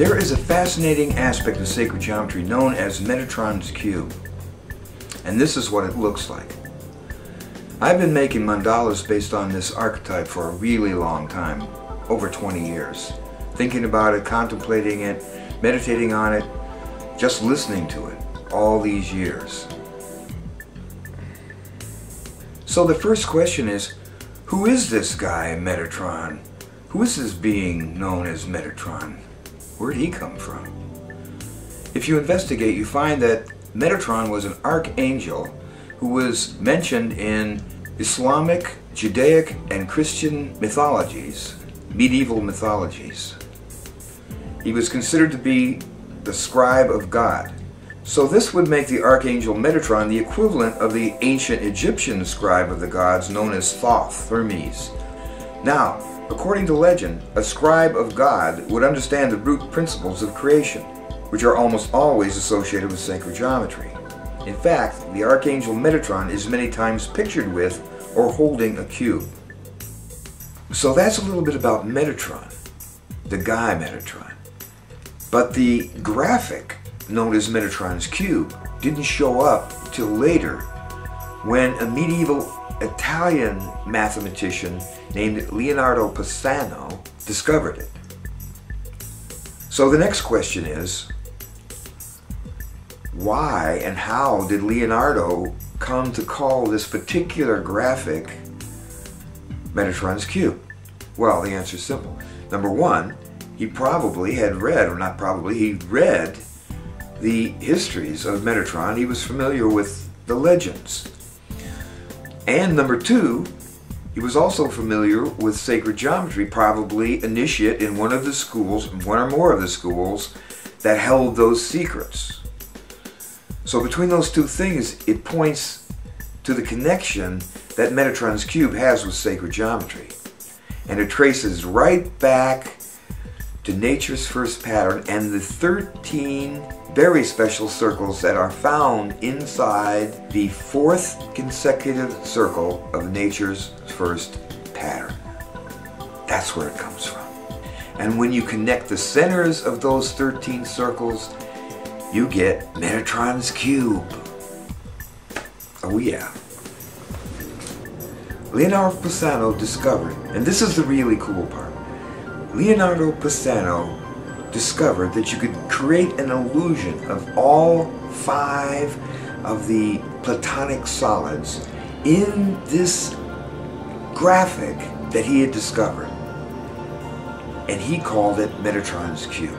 There is a fascinating aspect of sacred geometry known as Metatron's Cube, and this is what it looks like. I've been making mandalas based on this archetype for a really long time, over 20 years, thinking about it, contemplating it, meditating on it, just listening to it all these years. So the first question is, who is this guy Metatron? Who is this being known as Metatron? Where did he come from? If you investigate, you find that Metatron was an archangel who was mentioned in Islamic, Judaic, and Christian mythologies, medieval mythologies. He was considered to be the scribe of God. So this would make the archangel Metatron the equivalent of the ancient Egyptian scribe of the gods known as Thoth, Hermes. Now, according to legend, a scribe of God would understand the root principles of creation, which are almost always associated with sacred geometry. In fact, the archangel Metatron is many times pictured with or holding a cube. So that's a little bit about Metatron, the guy Metatron. But the graphic known as Metatron's Cube didn't show up till later, when a medieval Italian mathematician named Leonardo Pisano discovered it. So the next question is, why and how did Leonardo come to call this particular graphic Metatron's Cube? Well, the answer is simple. Number one, he probably had read, or not probably, he read the histories of Metatron. He was familiar with the legends. And number two, he was also familiar with sacred geometry, probably initiate in one of the schools, one or more of the schools, that held those secrets. So between those two things, it points to the connection that Metatron's Cube has with sacred geometry. And it traces right back to nature's first pattern and the 13 very special circles that are found inside the fourth consecutive circle of nature's first pattern. That's where it comes from. And when you connect the centers of those 13 circles, you get Metatron's Cube. Oh yeah. Leonardo Pisano discovered, and this is the really cool part, Leonardo Pisano discovered that you could create an illusion of all 5 of the Platonic solids in this graphic that he had discovered. And he called it Metatron's Cube.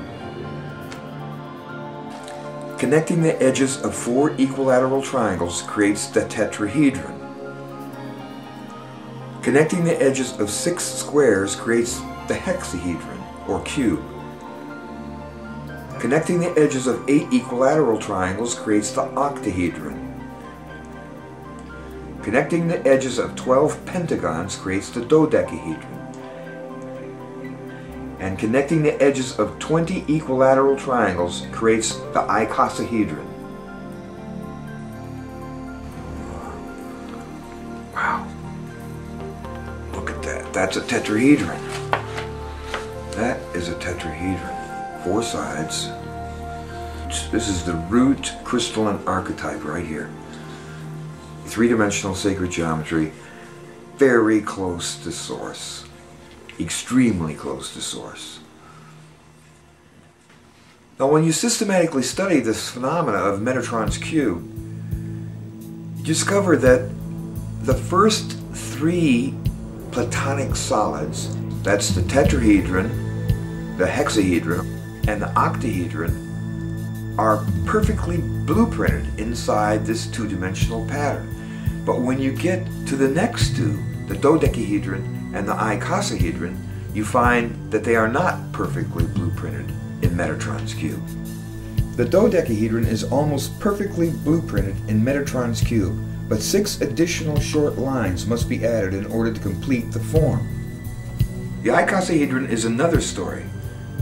Connecting the edges of 4 equilateral triangles creates the tetrahedron. Connecting the edges of 6 squares creates the hexahedron, or cube. Connecting the edges of 8 equilateral triangles creates the octahedron. Connecting the edges of 12 pentagons creates the dodecahedron. And connecting the edges of 20 equilateral triangles creates the icosahedron. Wow. Look at that. That's a tetrahedron. That is a tetrahedron. 4 sides. This is the root crystalline archetype right here. 3-dimensional sacred geometry, very close to source, extremely close to source. Now when you systematically study this phenomena of Metatron's Cube, you discover that the first 3 Platonic solids, that's the tetrahedron, the hexahedron, and the octahedron, are perfectly blueprinted inside this 2-dimensional pattern. But when you get to the next 2, the dodecahedron and the icosahedron, you find that they are not perfectly blueprinted in Metatron's Cube. The dodecahedron is almost perfectly blueprinted in Metatron's Cube, but 6 additional short lines must be added in order to complete the form. The icosahedron is another story,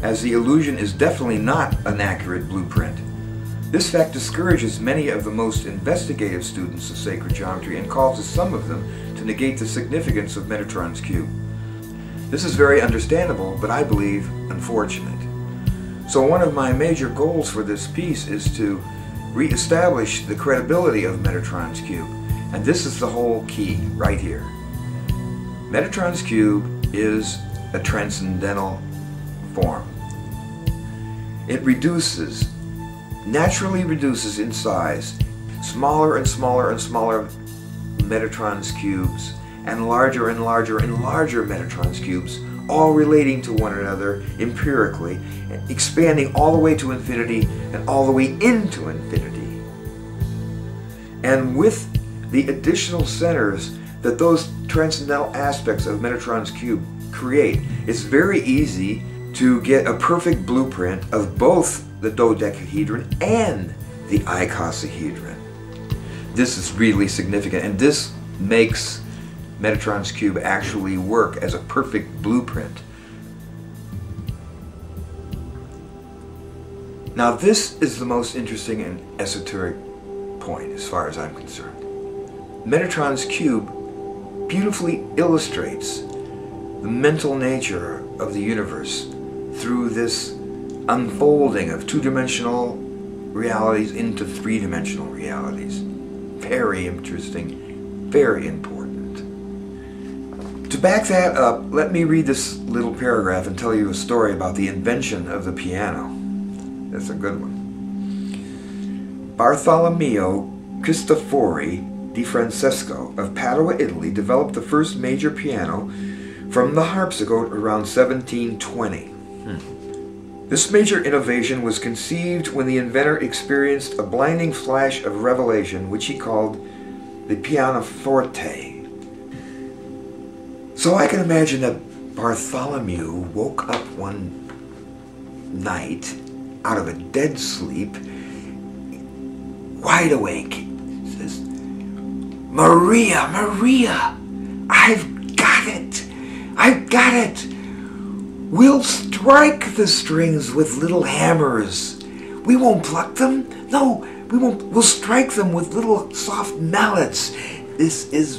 as the illusion is definitely not an accurate blueprint. This fact discourages many of the most investigative students of sacred geometry and causes some of them to negate the significance of Metatron's Cube. This is very understandable, but I believe unfortunate. So one of my major goals for this piece is to reestablish the credibility of Metatron's Cube. And this is the whole key right here. Metatron's Cube is a transcendental form. It reduces, naturally reduces in size, smaller and smaller and smaller Metatron's cubes, and larger and larger and larger Metatron's cubes, all relating to one another empirically, expanding all the way to infinity and all the way into infinity. And with the additional centers that those transcendental aspects of Metatron's cube create, it's very easy to get a perfect blueprint of both the dodecahedron and the icosahedron. This is really significant, and this makes Metatron's Cube actually work as a perfect blueprint. Now this is the most interesting and esoteric point as far as I'm concerned. Metatron's Cube beautifully illustrates the mental nature of the universe through this unfolding of two-dimensional realities into three-dimensional realities. Very interesting, very important. To back that up, let me read this little paragraph and tell you a story about the invention of the piano. That's a good one. Bartolomeo Cristofori di Francesco of Padua, Italy, developed the first major piano from the harpsichord around 1720. This major innovation was conceived when the inventor experienced a blinding flash of revelation, which he called the pianoforte. So I can imagine that Bartholomew woke up one night out of a dead sleep, wide awake. He says, "Maria, Maria, I've got it! I've got it! We'll strike the strings with little hammers. We won't pluck them. No, we won't. We'll strike them with little soft mallets. This is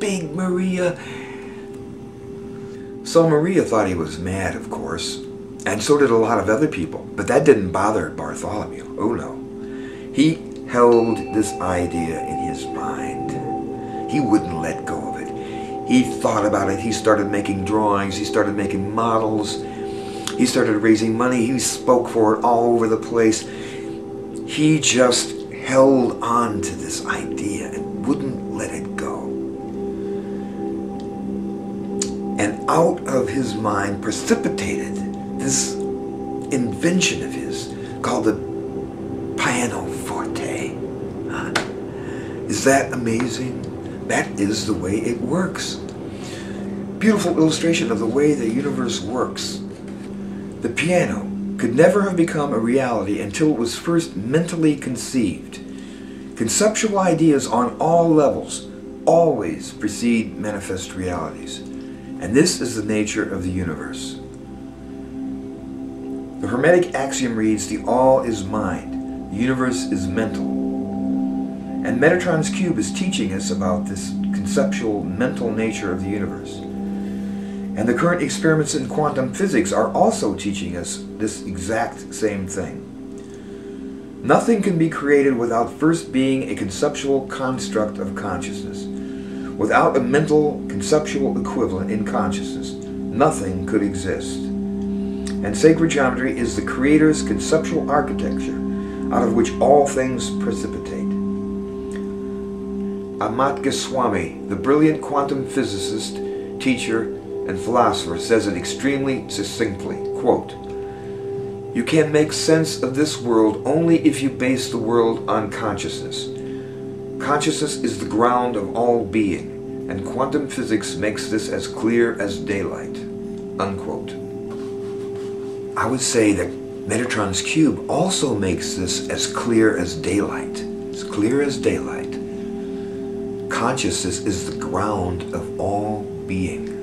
big, Maria." So Maria thought he was mad, of course, and so did a lot of other people. But that didn't bother Bartholomew. Oh no. He held this idea in his mind. He wouldn't let go of it. He thought about it. He started making drawings. He started making models. He started raising money. He spoke for it all over the place. He just held on to this idea and wouldn't let it go. And out of his mind precipitated this invention of his called the pianoforte. Is that amazing? That is the way it works. Beautiful illustration of the way the universe works. The piano could never have become a reality until it was first mentally conceived. Conceptual ideas on all levels always precede manifest realities. And this is the nature of the universe. The Hermetic axiom reads, "The all is mind, the universe is mental." And Metatron's Cube is teaching us about this conceptual mental nature of the universe. And the current experiments in quantum physics are also teaching us this exact same thing. Nothing can be created without first being a conceptual construct of consciousness. Without a mental conceptual equivalent in consciousness, nothing could exist. And sacred geometry is the Creator's conceptual architecture out of which all things precipitate. Amit Goswami, the brilliant quantum physicist, teacher, and philosopher, says it extremely succinctly, quote, "You can make sense of this world only if you base the world on consciousness. Consciousness is the ground of all being, and quantum physics makes this as clear as daylight," unquote. I would say that Metatron's Cube also makes this as clear as daylight. It's clear as daylight. Consciousness is the ground of all being.